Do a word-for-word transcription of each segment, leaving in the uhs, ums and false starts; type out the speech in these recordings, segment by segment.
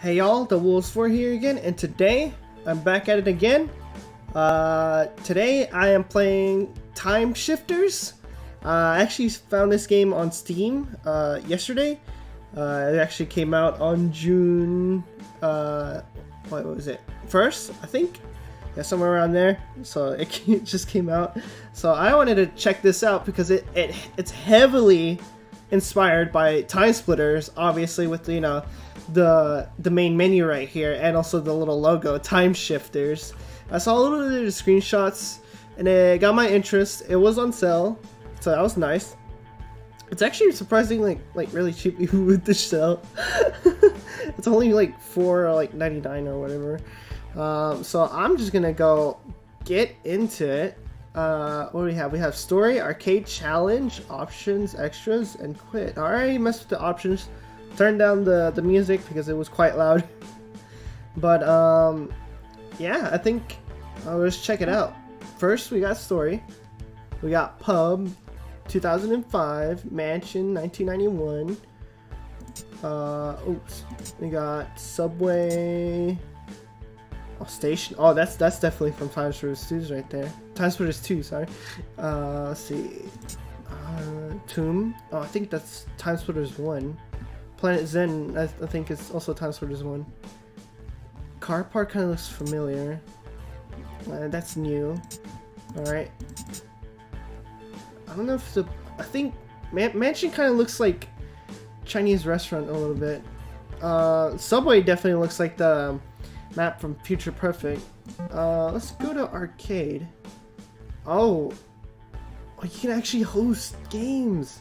Hey y'all, Devilwolves four here again, and today I'm back at it again. Uh, today I am playing Time Shifters. Uh, I actually found this game on Steam uh, yesterday. Uh, it actually came out on June, uh, what was it, first, I think? Yeah, somewhere around there. So it, it just came out. So I wanted to check this out because it, it it's heavily inspired by TimeSplitters, obviously, with, you know, the the main menu right here, and also the little logo, Time Shifters. I saw a little bit of the screenshots and it got my interest. It was on sale, so that was nice. It's actually surprisingly like like really cheap with the sale. It's only like four like ninety-nine or whatever. Um, so I'm just gonna go get into it. Uh, what do we have? We have story, arcade, challenge, options, extras, and quit. I already messed with the options. Turn down the, the music because it was quite loud. But, um, yeah, I think I'll just check it out. First, we got story. We got pub, two thousand five, mansion, nineteen ninety-one. Uh, oops. We got subway. Oh, station. Oh, that's that's definitely from TimeSplitters two right there. TimeSplitters two, sorry. Uh, let's see. Uh, tomb. Oh, I think that's TimeSplitters one. Planet Zen, I, th I think it's also TimeSplitters one. Car park kind of looks familiar. Uh, that's new. Alright. I don't know if the... I think... Man mansion kind of looks like Chinese restaurant a little bit. Uh, Subway definitely looks like the map from Future Perfect. Uh, let's go to arcade. Oh. Oh, you can actually host games.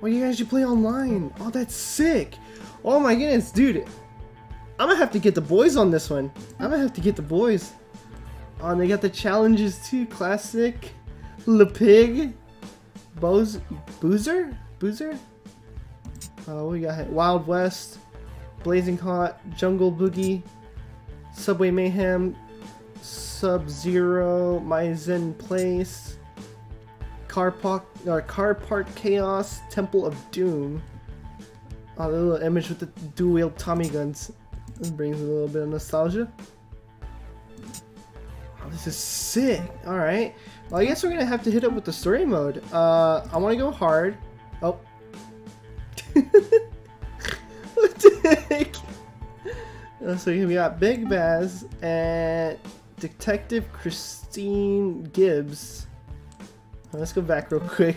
Well, you guys should play online. Oh, that's sick. Oh my goodness, dude. I'm gonna have to get the boys on this one. I'm gonna have to get the boys. Oh, and they got the challenges too. Classic. Le Pig. Boz Boozer? Boozer? Oh, we got Wild West. Blazing Hot. Jungle Boogie. Subway Mayhem. Sub-Zero. My Zen Place. Car Park, or Car Park Chaos, Temple of Doom. Oh, the little image with the dual-wield Tommy guns. This brings a little bit of nostalgia. Oh, this is sick. Alright. Well, I guess we're going to have to hit up with the story mode. Uh, I want to go hard. Oh. What the heck? Uh, so we got Big Baz and Detective Christine Gibbs. Let's go back real quick.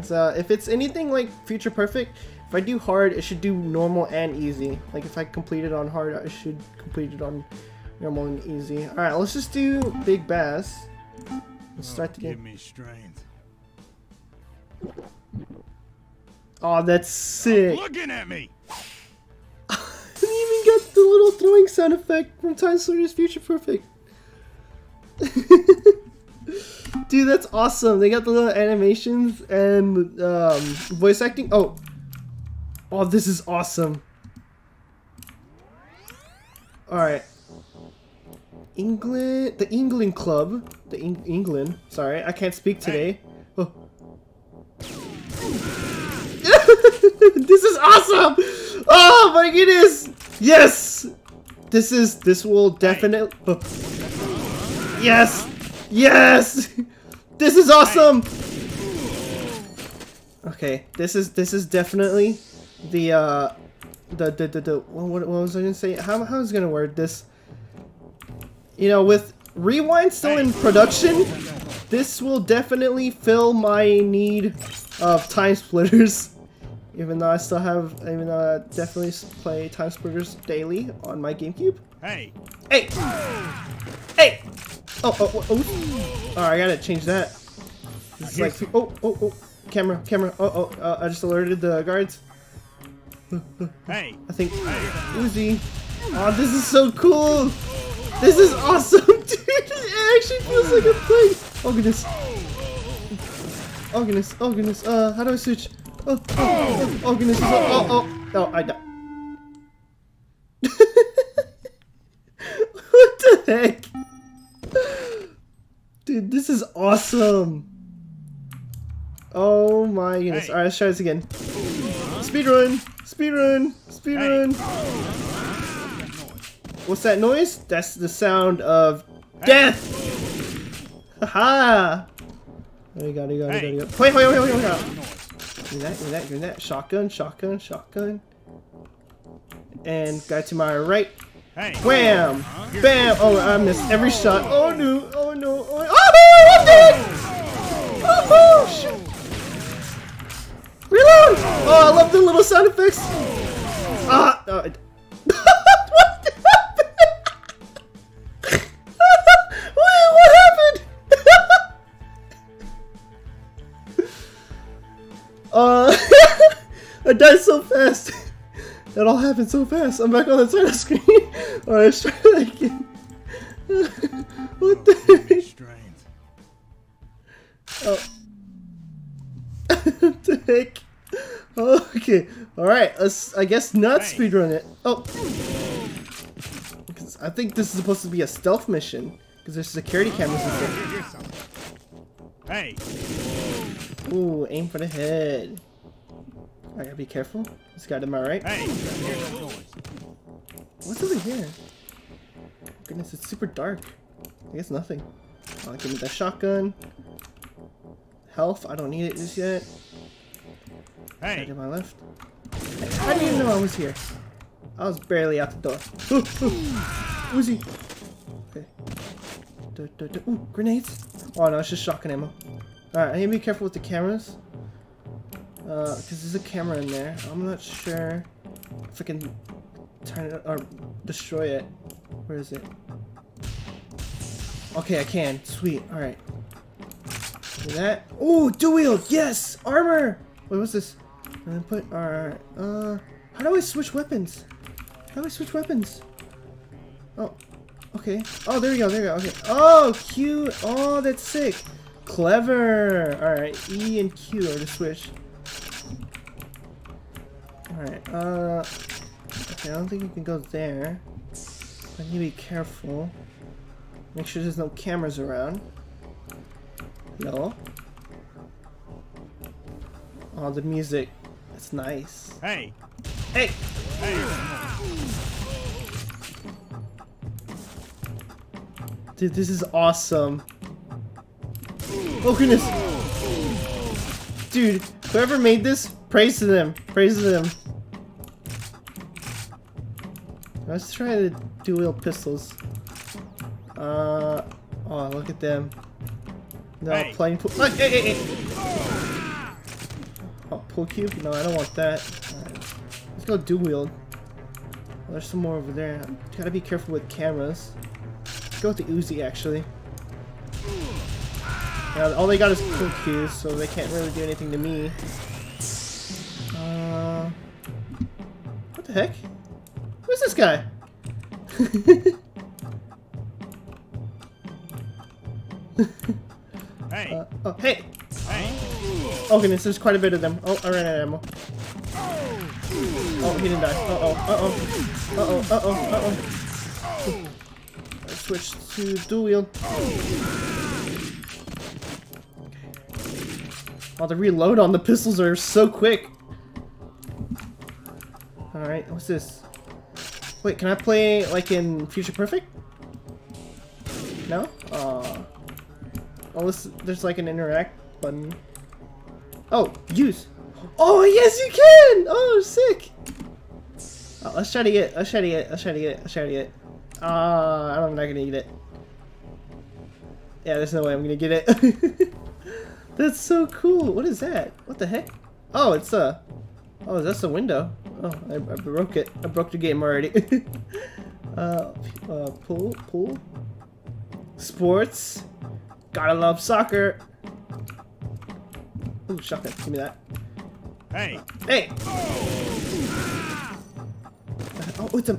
So if it's anything like Future Perfect, if I do hard, it should do normal and easy. Like if I complete it on hard, I should complete it on normal and easy. All right, let's just do Big Bass. Let's start the game. Give me strength. Oh, that's sick. Stop looking at me. I even got the little throwing sound effect from TimeSplitters Future Perfect. Dude, that's awesome. They got the little animations and um, voice acting. Oh. Oh, this is awesome. Alright. England. The England Club. The Eng England. Sorry, I can't speak today. Oh. This is awesome! Oh my goodness! Yes! This is. This will definitely. Oh. Yes! Yes! This is awesome! Okay, this is this is definitely the uh the the the, the what, what was I gonna say? How how is gonna word this? You know, with Rewind still in production, this will definitely fill my need of TimeSplitters. Even though I still have, even though I definitely play TimeSplitters daily on my GameCube. Hey! Hey! Hey! Oh, oh, oh, oh, I gotta change that. This is like, oh, oh, oh, camera, camera, oh, oh, uh, I just alerted the guards. Hey, I think, Uzi. Oh, this is so cool. This is awesome, dude. It actually feels like a place. Oh, goodness. Oh, goodness, oh, goodness, uh, how do I switch? Oh, oh, oh, oh goodness, oh, oh, oh, oh, I died. What the heck? Dude, this is awesome! Oh my goodness. Hey. Alright, let's try this again. Speedrun! Speedrun! Speedrun! Hey. What's that noise? That's the sound of death! Haha! There you go, there you go, there you go. Wait, wait, wait, wait, wait, wait. Do that, do that, do that. Shotgun, shotgun, shotgun. And guy to my right. Wham! Bam! Oh, I missed every shot. Oh no, oh no, oh no. Oh, I'm dead! Oh, shoot! Reload! Oh, I love the little sound effects! Ah! Oh, it Uh, I died so fast. That all happened so fast. I'm back on the title screen. Alright, let's try that again. What the heck? Oh. What the heck? Oh, okay. Alright, let's, I guess, not speedrun it. Oh. I think this is supposed to be a stealth mission. Because there's security cameras and stuff. Hey! Ooh, aim for the head. I gotta be careful. This guy to my right. Hey. What's over here? Goodness, it's super dark. I guess nothing. I'll give me that shotgun. Health, I don't need it just yet. Hey. Guy to my left. I didn't even know I was here. I was barely out the door. Ooh, ooh. Uzi. Okay. Du, du, du. Ooh, grenades. Oh no, it's just shotgun ammo. Alright, I need to be careful with the cameras. Uh, cause there's a camera in there. I'm not sure if I can turn it or destroy it. Where is it? Okay, I can. Sweet. Alright. Do that. Ooh, dual wield! Yes! Armor! Wait, what's this? I'm gonna put. Alright. Uh, how do I switch weapons? How do I switch weapons? Oh. Okay. Oh, there we go. There we go. Okay. Oh, Q. Oh, that's sick. Clever. All right. E and Q are the switch. All right. Uh. Okay. I don't think you can go there. I need to be careful. Make sure there's no cameras around. No. Oh, the music. That's nice. Hey. Hey. Hey. Dude, this is awesome. Oh goodness. Dude, whoever made this, praise to them. Praise to them. Let's try the dual pistols. Uh, oh, look at them. No, hey. Playing pool. Oh, hey, hey, hey. Oh, pool cube? No, I don't want that. Right. Let's go dual wield. Oh, there's some more over there. Gotta be careful with cameras. Go with the Uzi actually. Now, all they got is quick cues, so they can't really do anything to me. Uh, what the heck? Who's this guy? Hey! Uh, oh, hey! Hey! Oh goodness, there's quite a bit of them. Oh, I ran out of ammo. Oh, he didn't die. Uh oh, uh oh, uh oh, uh oh, uh oh. Switch to dual wield. Oh, the reload on the pistols are so quick. Alright, what's this? Wait, can I play like in Future Perfect? No? Aww. Unless there's like an interact button. Oh, use! Oh, yes you can! Oh, sick! Oh, let's try to get, let's try to get, let's try to get, let's try to get. Ah, uh, I'm not gonna eat it. Yeah, there's no way I'm gonna get it. That's so cool. What is that? What the heck? Oh, it's a. Oh, that's a window. Oh, I, I broke it. I broke the game already. uh, uh, pool, pool, sports. Gotta love soccer. Ooh, shotgun. Give me that. Hey. Uh, hey. Oh, oh it's a.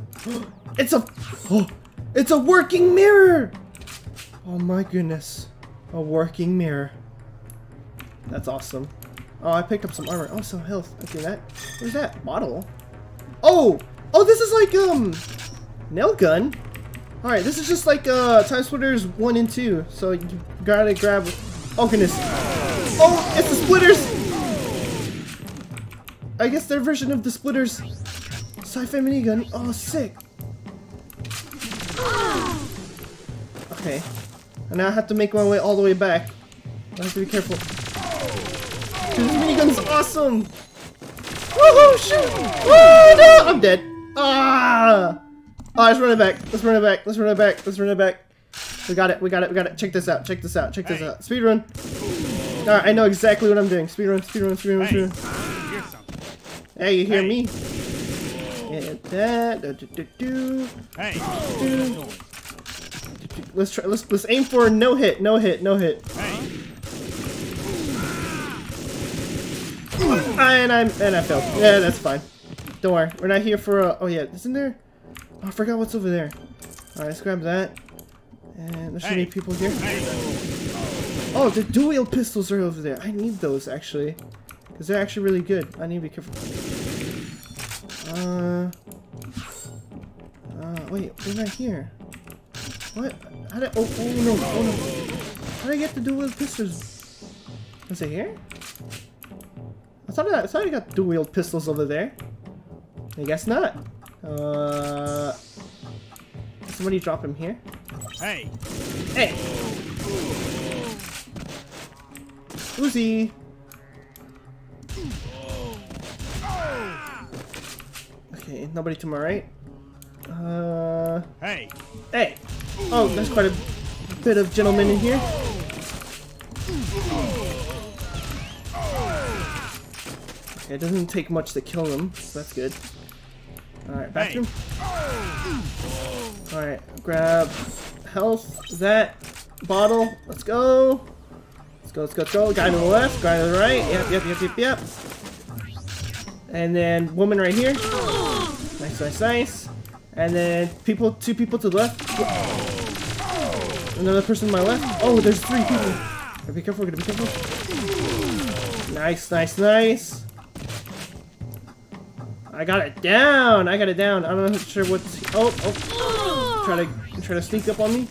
It's a, oh, it's a working mirror! Oh my goodness, a working mirror. That's awesome. Oh, I picked up some armor. Oh, some health. Okay, that. Where's that bottle? Oh, oh, this is like um, nail gun. All right, this is just like uh, TimeSplitters one and two. So you gotta grab. Oh goodness. Oh, it's the Splitters. I guess their version of the Splitters. Sci-fi minigun. Oh, sick. Okay. And now I have to make my way all the way back. I have to be careful. Dude, this minigun's awesome! Woohoo! Shoot! Oh no! I'm dead! Ah! Oh, let's run it back. Let's run it back. Let's run it back. Let's run it back. We got it. We got it. We got it. Check this out. Check this out. Check this hey. out. Speed run. Alright, I know exactly what I'm doing. Speed run. Speed run. Speed run. Speed run. Hey, hey you hear hey. me? Get that. Do, do, do, do. Hey. Do. Let's try. Let's let's aim for a no hit. No hit. No hit. Hey. And I'm and I failed. Yeah, that's fine. Don't worry. We're not here for a. Oh yeah, isn't there? Oh, I forgot what's over there. Alright, let's grab that. And there should hey. be people here. Hey. Oh, the dual pistols are over there. I need those actually, because they're actually really good. I need to be careful. Uh. Uh. Wait, they're not here. What? How did? Oh, oh no! Oh no! How did I get the dual pistols? Is it here? I thought I, I thought I got dual-wield pistols over there. I guess not. Uh, somebody drop him here. Hey, hey, Uzi. Okay, nobody to my right. Uh, hey, hey. Oh, there's quite a bit of gentlemen in here. It doesn't take much to kill them, so that's good. Alright, bathroom. Hey. Alright, grab health, that, bottle, let's go. Let's go, let's go, let's go. Guy to the left, guy to the right, yep, yep, yep, yep, yep. And then woman right here. Nice, nice, nice. And then people, two people to the left. Another person to my left. Oh, there's three people. Gotta be careful, gotta be careful. Nice, nice, nice. I got it down! I got it down! I'm not sure what's... Oh! Oh! Try to try to sneak up on me.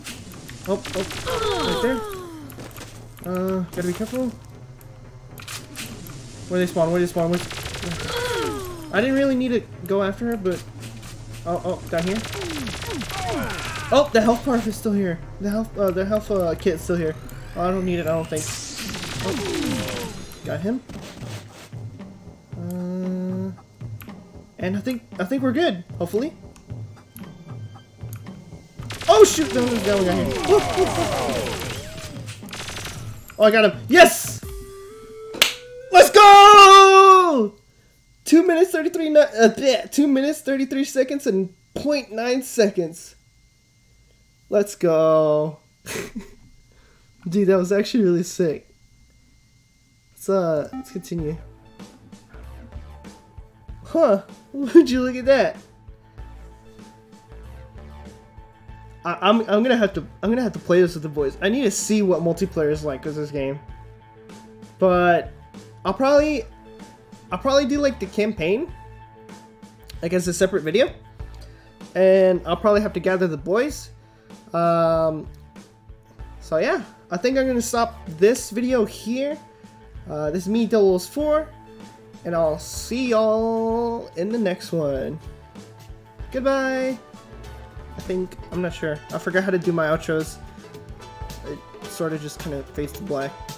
Oh! Oh! Right there. Uh, gotta be careful. Where do they spawn? Where do they spawn? Where... I didn't really need to go after her, but... Oh! Oh! Down here. Oh! The health part is still here. The health... Uh, the health uh, kit is still here. Oh, I don't need it, I don't think. Oh. Got him. And I think I think we're good, hopefully. Oh shoot! No, there's down here. Oh, I got him! Yes! Let's go! Two minutes thirty-three no uh, bleh, two minutes thirty-three seconds and zero point nine seconds. Let's go, dude. That was actually really sick. Let's uh, let's continue. Huh? Would you look at that? I, I'm I'm gonna have to I'm gonna have to play this with the boys. I need to see what multiplayer is like with this game. But I'll probably I'll probably do like the campaign, like as a separate video, and I'll probably have to gather the boys. Um. So yeah, I think I'm gonna stop this video here. Uh, this is me, Devilwolves four. And I'll see y'all in the next one. Goodbye. I think, I'm not sure. I forgot how to do my outros. It sort of just kind of fades to black.